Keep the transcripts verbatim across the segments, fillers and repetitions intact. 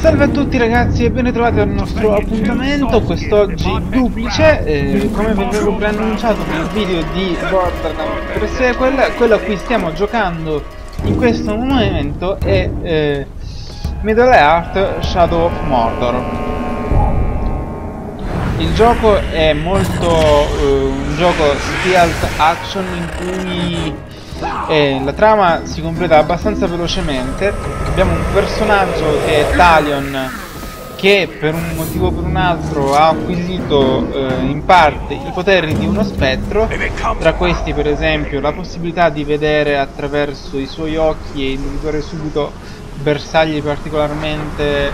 Salve a tutti ragazzi e ben trovati al nostro appuntamento, quest'oggi duplice, eh, come vi avevo preannunciato nel video di Borderlands Pre Sequel, quello a cui stiamo giocando in questo momento è eh, Middle-earth: Shadow of Mordor. Il gioco è molto eh, un gioco stealth action in cui Eh, la trama si completa abbastanza velocemente. Abbiamo un personaggio che è Talion, che per un motivo o per un altro ha acquisito eh, in parte i poteri di uno spettro. Tra questi per esempio la possibilità di vedere attraverso i suoi occhi e individuare subito bersagli particolarmente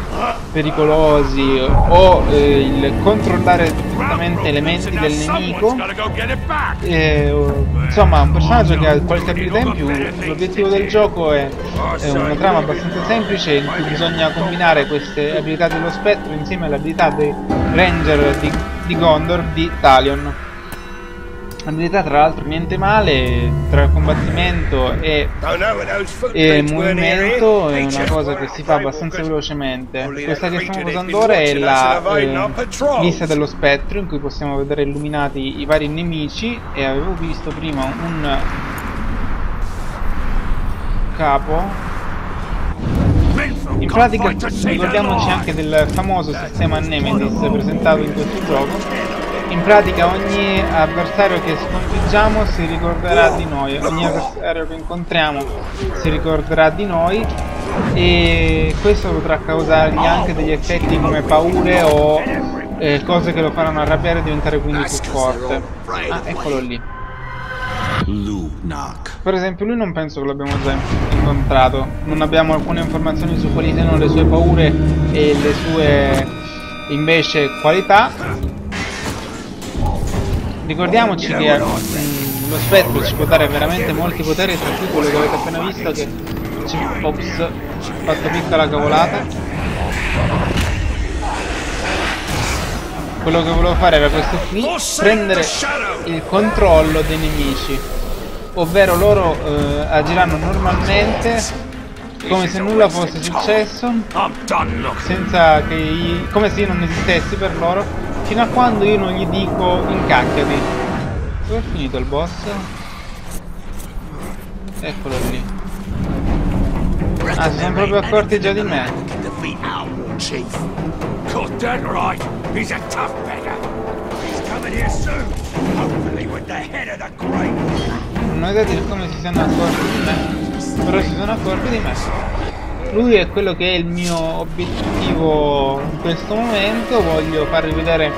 pericolosi, o eh, il controllare direttamente elementi del nemico. E, insomma, un personaggio che ha qualche abilità in più. L'obiettivo del gioco è, è una trama abbastanza semplice in cui bisogna combinare queste abilità dello spettro insieme alle abilità dei ranger di, di Gondor di Talion. Abilità tra l'altro niente male, tra combattimento e, e movimento è una cosa che si fa abbastanza velocemente. Questa che stiamo usando ora è la eh, vista dello spettro, in cui possiamo vedere illuminati i vari nemici, e avevo visto prima un capo. In pratica ricordiamoci anche del famoso sistema Nemesis presentato in questo gioco. In pratica ogni avversario che sconfiggiamo si ricorderà di noi, ogni avversario che incontriamo si ricorderà di noi, e questo potrà causargli anche degli effetti come paure o eh, cose che lo faranno arrabbiare e diventare quindi più forte. Ah, eccolo lì. Lunak. Per esempio lui non penso che l'abbiamo già incontrato, non abbiamo alcune informazioni su quali siano le sue paure e le sue invece qualità. Ricordiamoci che mh, lo spettro ci può dare veramente molti poteri, tra cui quello che avete appena visto che ci ops, ho fatto piccola cavolata. Quello che volevo fare era questo qui, prendere il controllo dei nemici, ovvero loro eh, agiranno normalmente come se nulla fosse successo, senza che io, come se io non esistessi per loro, fino a quando io non gli dico incacchiati. Dove è finito il boss? Eccolo lì. Ah, si sono proprio accorti già di me. Non è da dire come si siano accorti di me, però si sono accorti di me. Lui è quello che è il mio obiettivo in questo momento. Voglio farvi vedere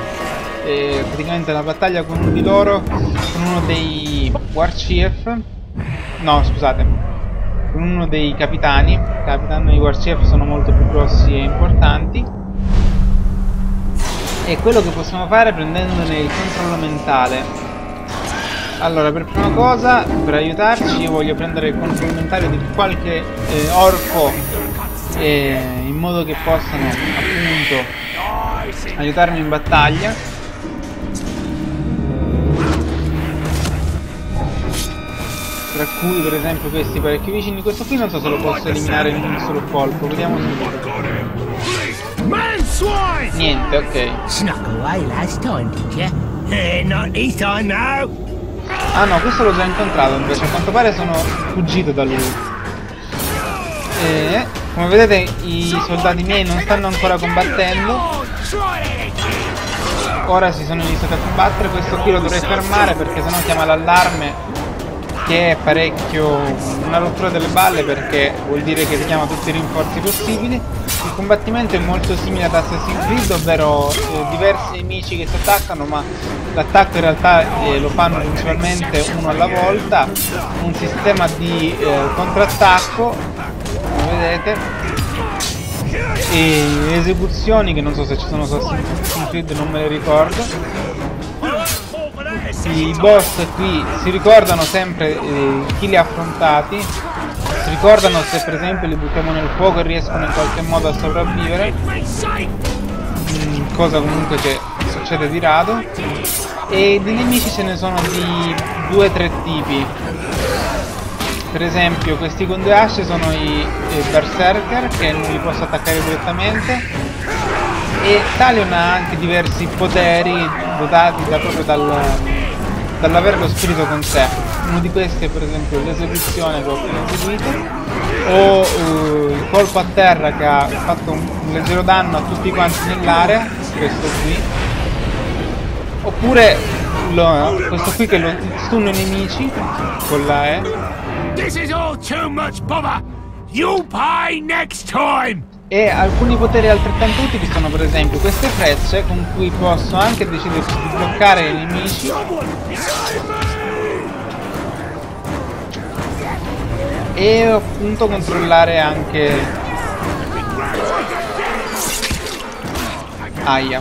eh, praticamente la battaglia con uno di loro, con uno dei war chief, no scusate, con uno dei capitani. Capitani di war chief sono molto più grossi e importanti, e quello che possiamo fare è prendendone il controllo mentale. Allora, per prima cosa, per aiutarci, io voglio prendere il controllo mentale di qualche eh, orco, eh, in modo che possano appunto aiutarmi in battaglia. Tra cui per esempio questi parecchi vicini. Questo qui non so se lo posso eliminare in un solo colpo, vediamo se... Niente, ok. Ah no, questo l'ho già incontrato invece, a quanto pare sono fuggito da lui. E, come vedete i soldati miei non stanno ancora combattendo. Ora si sono iniziati a combattere, questo qui lo dovrei fermare perché sennò chiama l'allarme, che è parecchio una rottura delle balle, perché vuol dire che richiama tutti i rinforzi possibili. Il combattimento è molto simile ad Assassin's Creed, ovvero eh, diversi nemici che si attaccano, ma l'attacco in realtà eh, lo fanno principalmente uno alla volta. Un sistema di eh, contrattacco, come vedete, e esecuzioni che non so se ci sono su Assassin's Creed, non me le ricordo. I boss qui si ricordano sempre eh, chi li ha affrontati, si ricordano se per esempio li buttiamo nel fuoco e riescono in qualche modo a sopravvivere, mm, cosa comunque che succede di rado. E di nemici ce ne sono di due o tre tipi. Per Per esempio questi con due asce sono i, i berserker, che non li posso attaccare direttamente, e Talion ha anche diversi poteri dotati da, proprio dal, dall'avere lo spirito con sé. Uno di questi è per esempio l'esecuzione che ho appena eseguito, o uh, il colpo a terra che ha fatto un, un leggero danno a tutti quanti nell'area, questo qui, oppure lo, questo qui che lo stunno i nemici con la E. E alcuni poteri altrettanto utili sono per esempio queste frecce, con cui posso anche decidere di bloccare i nemici, e appunto controllare anche aia.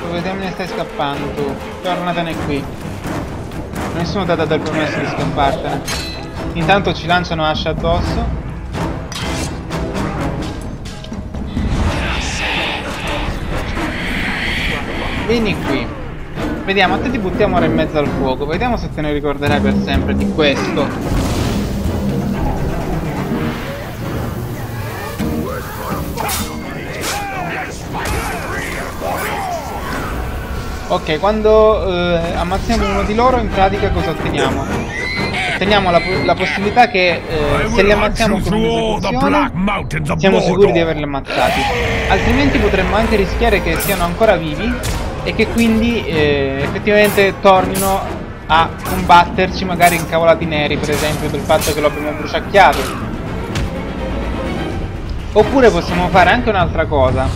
Dove te ne stai scappando tu? Tornatene qui. Non sono data dal promesso di scappartene. Intanto ci lanciano ascia addosso. Vieni qui. Vediamo, a te ti buttiamo ora in mezzo al fuoco, vediamo se te ne ricorderai per sempre di questo. Ok, quando eh, ammazziamo uno di loro, in pratica cosa otteniamo? Otteniamo la, la possibilità che eh, se li ammazziamo con un'esecuzione siamo sicuri di averli ammazzati, altrimenti potremmo anche rischiare che siano ancora vivi e che quindi eh, effettivamente tornino a combatterci, magari incavolati neri per esempio del fatto che lo abbiamo bruciacchiato. Oppure possiamo fare anche un'altra cosa,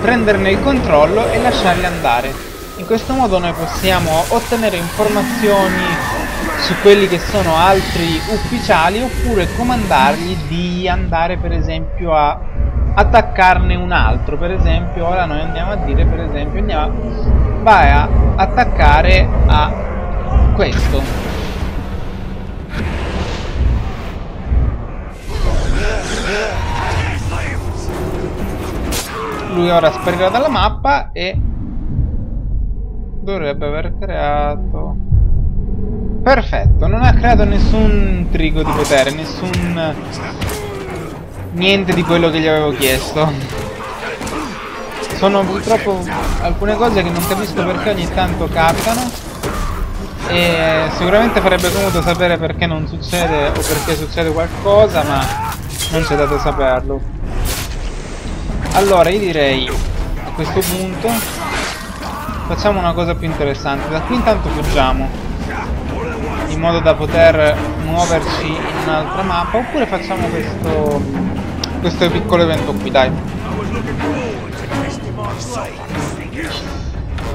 prenderne il controllo e lasciarli andare. In questo modo noi possiamo ottenere informazioni su quelli che sono altri ufficiali, oppure comandargli di andare per esempio a attaccarne un altro. Per esempio ora noi andiamo a dire, per esempio andiamo a, vai a attaccare a questo, lui ora sparirà dalla mappa e dovrebbe aver creato, perfetto, non ha creato nessun trigo di potere, nessun niente di quello che gli avevo chiesto. Sono purtroppo alcune cose che non capisco perché ogni tanto capitano, e sicuramente farebbe comodo sapere perché non succede o perché succede qualcosa, ma non c'è dato saperlo. Allora io direi a questo punto facciamo una cosa più interessante. Da qui intanto fuggiamo in modo da poter muoverci in un'altra mappa, oppure facciamo questo questo piccolo evento qui, dai.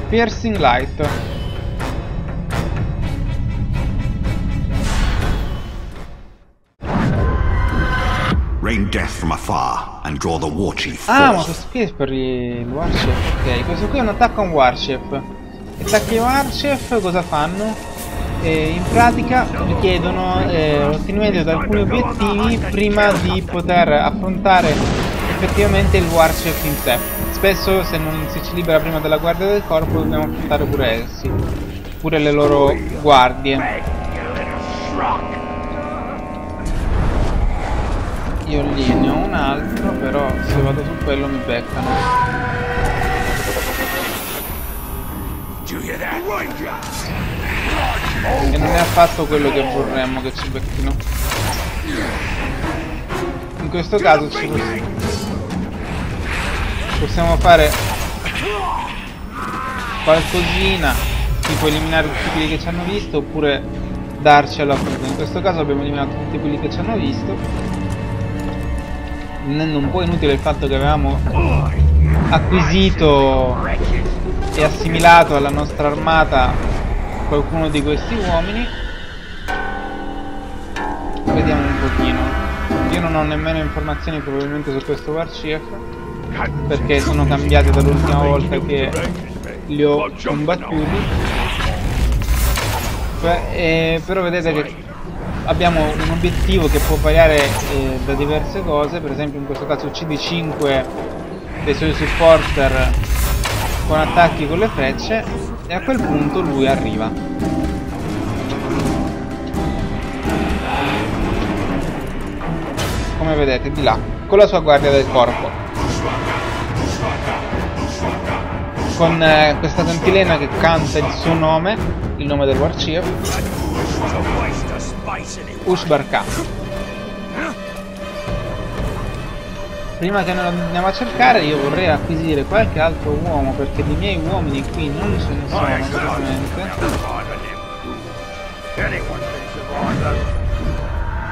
Piercing Light. Rain death from afar and draw the war chief. Ah, ma questo qui è per il Warchief. Ok, questo qui è un attacco a un Warchief. Attacchi a Warchief cosa fanno? Eh, in pratica richiedono eh, l'ottenimento di alcuni obiettivi prima di poter affrontare effettivamente il Warchief in sé. Spesso se non si ci libera prima della guardia del corpo dobbiamo affrontare pure essi, pure le loro guardie. Io lì ne ho un altro, però se vado su quello mi beccano. E non è affatto quello che vorremmo che ci becchino. In questo caso ci possiamo fare qualcosina, tipo eliminare tutti quelli che ci hanno visto, oppure darci alla prova. In questo caso abbiamo eliminato tutti quelli che ci hanno visto, rendendo un po' inutile il fatto che avevamo acquisito e assimilato alla nostra armata qualcuno di questi uomini. Vediamo un pochino. Io non ho nemmeno informazioni probabilmente su questo Warchief, perché sono cambiate dall'ultima volta che li ho combattuti. Eh, però vedete che abbiamo un obiettivo che può variare eh, da diverse cose. Per esempio in questo caso uccidi cinque dei suoi supporter con attacchi con le frecce, e a quel punto lui arriva. come vedete di là, con la sua guardia del corpo, con eh, questa cantilena che canta il suo nome, il nome del war chief, Ushbar Khan. Prima che noi andiamo a cercare, io vorrei acquisire qualche altro uomo, perché di miei uomini qui non ce ne sono assolutamente.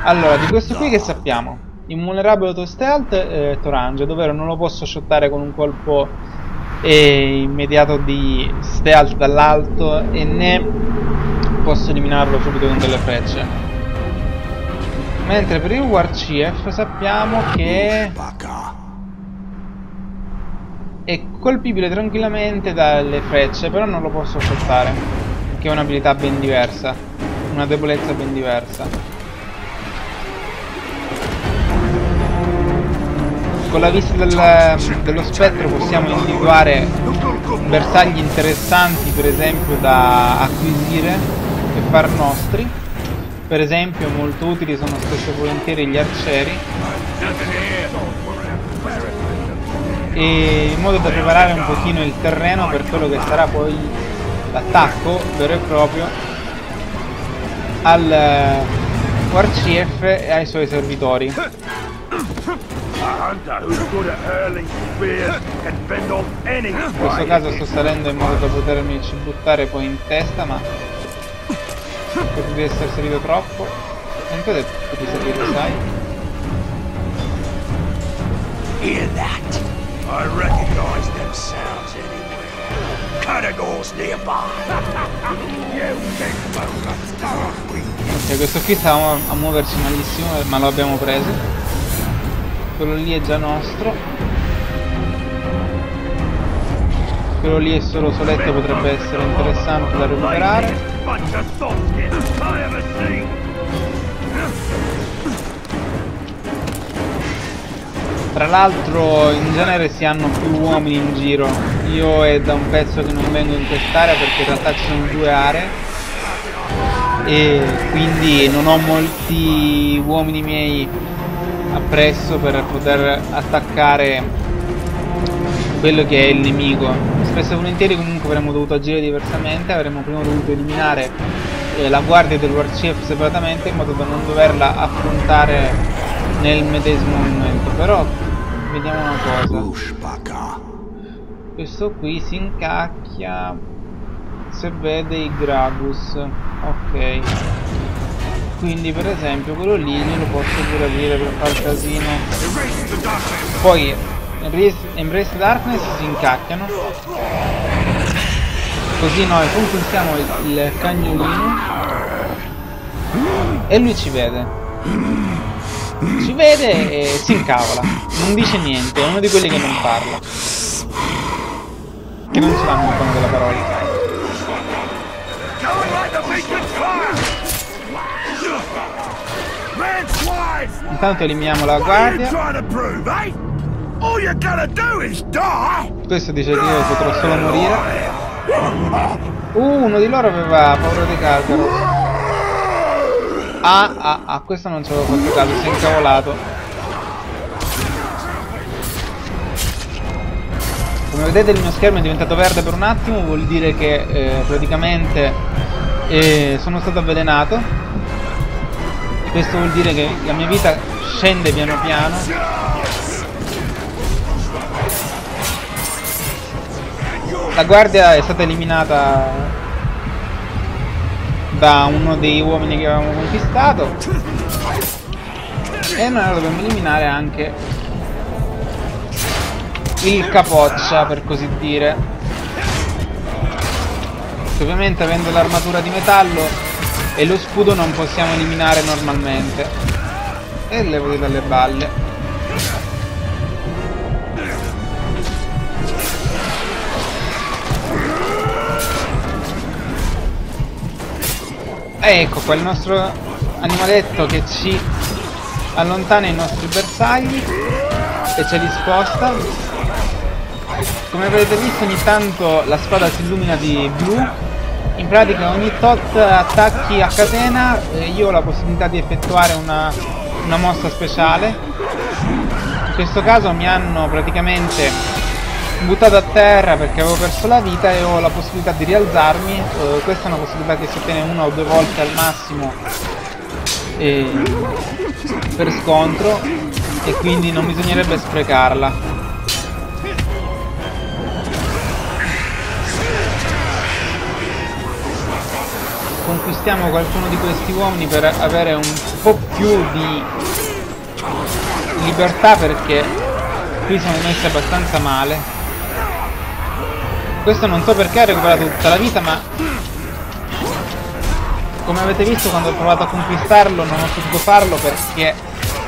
Allora, di questo qui che sappiamo? Immunerabile auto-stealth eh, Torange, ovvero non lo posso shottare con un colpo eh, immediato di stealth dall'alto, e né posso eliminarlo subito con delle frecce. Mentre per il War Chief sappiamo che è colpibile tranquillamente dalle frecce, però non lo posso shottare, che è un'abilità ben diversa, una debolezza ben diversa. Con la vista del, dello spettro possiamo individuare bersagli interessanti, per esempio, da acquisire e far nostri. Per esempio, molto utili sono spesso e volentieri gli arcieri, e in modo da preparare un pochino il terreno per quello che sarà poi l'attacco vero e proprio al War Chief e ai suoi servitori. In questo caso sto salendo in modo da potermi buttare poi in testa, ma credo di essere salito troppo. Non credo di salire, sai? Hear that? I recognize them sounds anywhere. Categories nearby. You think about it. Questo qui stava a muoversi malissimo, ma lo abbiamo preso. Quello lì è già nostro. Quello lì è solo soletto, potrebbe essere interessante da recuperare. Tra l'altro in genere si hanno più uomini in giro. Io è da un pezzo che non vengo in quest'area, perché in realtà ci sono due aree e quindi non ho molti uomini miei appresso per poter attaccare quello che è il nemico. Spesso e volentieri comunque avremmo dovuto agire diversamente, avremmo prima dovuto eliminare eh, la guardia del War Chief separatamente, in modo da non doverla affrontare nel medesimo momento. Però vediamo una cosa, questo qui si incacchia se vede i Gragus, ok. Quindi per esempio quello lì glielo posso pure aprire per far casino. Poi Embrace the Darkness si incacchiano. Così noi conquistiamo il, il cagnolino. E lui ci vede. Ci vede e si incavola. Non dice niente, è uno di quelli che non parla. Che non ce l'hanno con della parola. Intanto eliminiamo la guardia. Questo dice che io potrò solo morire. Uh, uno di loro aveva paura di Carcaro. Ah, ah, ah, questo non ci avevo fatto caso, si è incavolato. Come vedete il mio schermo è diventato verde per un attimo, vuol dire che eh, praticamente eh, sono stato avvelenato. Questo vuol dire che la mia vita scende piano piano. La guardia è stata eliminata da uno dei uomini che avevamo conquistato, e noi dobbiamo eliminare anche il capoccia, per così dire, che ovviamente avendo l'armatura di metallo e lo scudo non possiamo eliminare normalmente. E levo dalle balle. E ecco qua il nostro animaletto che ci allontana i nostri bersagli e ce li sposta. Come avete visto ogni tanto la spada si illumina di blu. In pratica ogni tot attacchi a catena eh, io ho la possibilità di effettuare una, una mossa speciale questo caso mi hanno praticamente buttato a terra perché avevo perso la vita e ho la possibilità di rialzarmi. Eh, questa è una possibilità che si ottiene una o due volte al massimo e... per scontro, e quindi non bisognerebbe sprecarla. Conquistiamo qualcuno di questi uomini per avere un po' più di libertà, perché qui siamo messi abbastanza male. Questo non so perché ha recuperato tutta la vita, ma come avete visto quando ho provato a conquistarlo non ho potuto farlo perché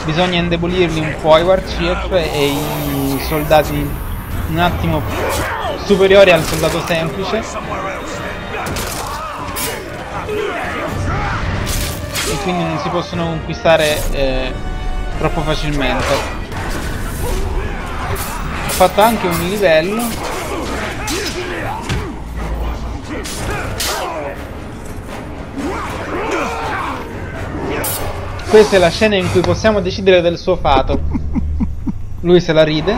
bisogna indebolirli un po', i warship e i soldati un attimo superiori al soldato semplice, e quindi non si possono conquistare eh, troppo facilmente. Ho fatto anche un livello . Questa è la scena in cui possiamo decidere del suo fato. Lui se la ride.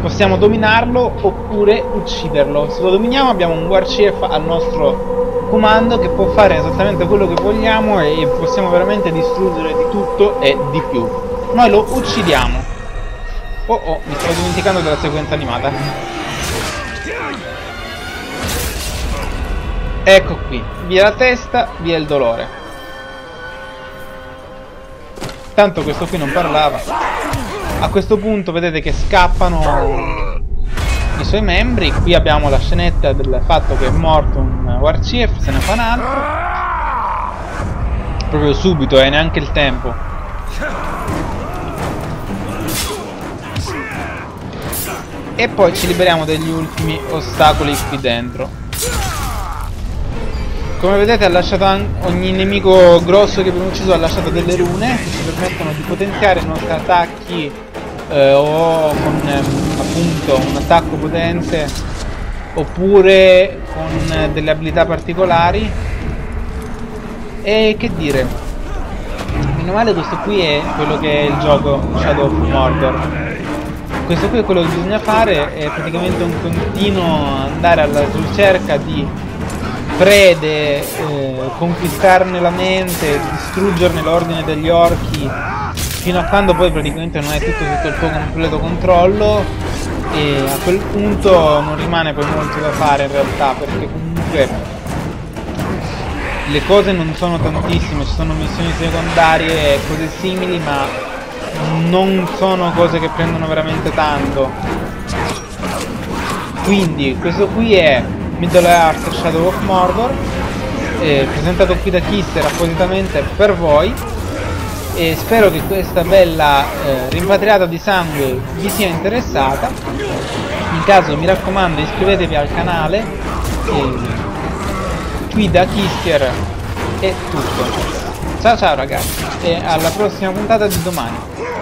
Possiamo dominarlo oppure ucciderlo. Se lo dominiamo abbiamo un warchief al nostro comando che può fare esattamente quello che vogliamo e possiamo veramente distruggere di tutto e di più. Noi lo uccidiamo. Oh oh, mi stavo dimenticando della sequenza animata. Ecco qui, via la testa, via il dolore. Tanto questo qui non parlava. A questo punto vedete che scappano i suoi membri. Qui abbiamo la scenetta del fatto che è morto un warchief, se ne fa un altro proprio subito e eh, neanche il tempo. E poi ci liberiamo degli ultimi ostacoli qui dentro. Come vedete ha lasciato ogni nemico grosso che abbiamo ucciso ha lasciato delle rune che ci permettono di potenziare i nostri attacchi eh, o con eh, appunto un attacco potente oppure con delle abilità particolari. E che dire, meno male questo qui è quello che è il gioco Shadow of Mordor. Questo qui è quello che bisogna fare, è praticamente un continuo andare alla ricerca di prede, eh, conquistarne la mente, distruggerne l'ordine degli orchi fino a quando poi praticamente non è tutto sotto il tuo completo controllo. E a quel punto non rimane poi molto da fare in realtà, perché comunque le cose non sono tantissime, ci sono missioni secondarie e cose simili, ma non sono cose che prendono veramente tanto. Quindi questo qui è Middle-earth: Shadow of Mordor, eh, presentato qui da Kister appositamente per voi, e spero che questa bella eh, rimpatriata di sangue vi sia interessata. In caso, mi raccomando, iscrivetevi al canale. E qui da Kister è tutto. Ciao ciao ragazzi e alla prossima puntata di domani.